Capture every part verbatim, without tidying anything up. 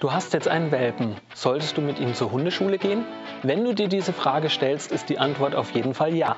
Du hast jetzt einen Welpen. Solltest du mit ihm zur Hundeschule gehen? Wenn du dir diese Frage stellst, ist die Antwort auf jeden Fall ja.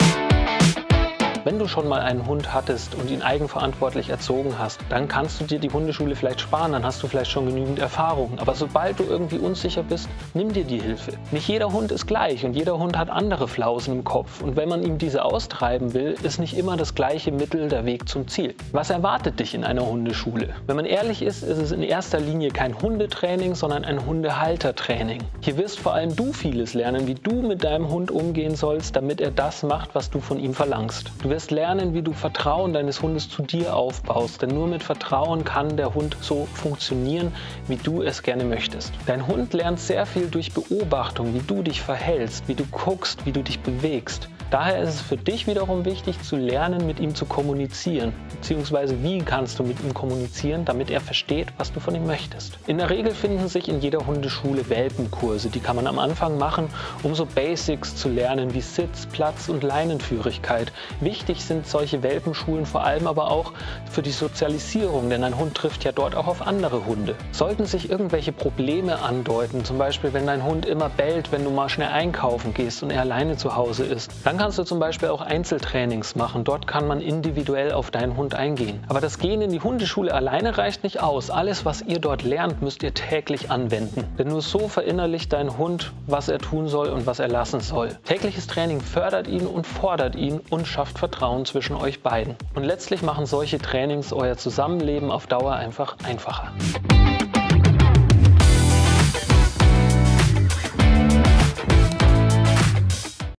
Wenn du schon mal einen Hund hattest und ihn eigenverantwortlich erzogen hast, dann kannst du dir die Hundeschule vielleicht sparen, dann hast du vielleicht schon genügend Erfahrung. Aber sobald du irgendwie unsicher bist, nimm dir die Hilfe. Nicht jeder Hund ist gleich und jeder Hund hat andere Flausen im Kopf. Und wenn man ihm diese austreiben will, ist nicht immer das gleiche Mittel der Weg zum Ziel. Was erwartet dich in einer Hundeschule? Wenn man ehrlich ist, ist es in erster Linie kein Hundetraining, sondern ein Hundehaltertraining. Hier wirst vor allem du vieles lernen, wie du mit deinem Hund umgehen sollst, damit er das macht, was du von ihm verlangst. Du wirst lernen, wie du Vertrauen deines Hundes zu dir aufbaust, denn nur mit Vertrauen kann der Hund so funktionieren, wie du es gerne möchtest. Dein Hund lernt sehr viel durch Beobachtung, wie du dich verhältst, wie du guckst, wie du dich bewegst. Daher ist es für dich wiederum wichtig, zu lernen, mit ihm zu kommunizieren, beziehungsweise wie kannst du mit ihm kommunizieren, damit er versteht, was du von ihm möchtest. In der Regel finden sich in jeder Hundeschule Welpenkurse, die kann man am Anfang machen, um so Basics zu lernen wie Sitz, Platz und Leinenführigkeit. Wichtig sind solche Welpenschulen vor allem aber auch für die Sozialisierung, denn ein Hund trifft ja dort auch auf andere Hunde. Sollten sich irgendwelche Probleme andeuten, zum Beispiel wenn dein Hund immer bellt, wenn du mal schnell einkaufen gehst und er alleine zu Hause ist, dann kannst du zum Beispiel auch Einzeltrainings machen. Dort kann man individuell auf deinen Hund eingehen. Aber das Gehen in die Hundeschule alleine reicht nicht aus. Alles, was ihr dort lernt, müsst ihr täglich anwenden. Denn nur so verinnerlicht dein Hund, was er tun soll und was er lassen soll. Tägliches Training fördert ihn und fordert ihn und schafft Vertrauen zwischen euch beiden. Und letztlich machen solche Trainings euer Zusammenleben auf Dauer einfach einfacher.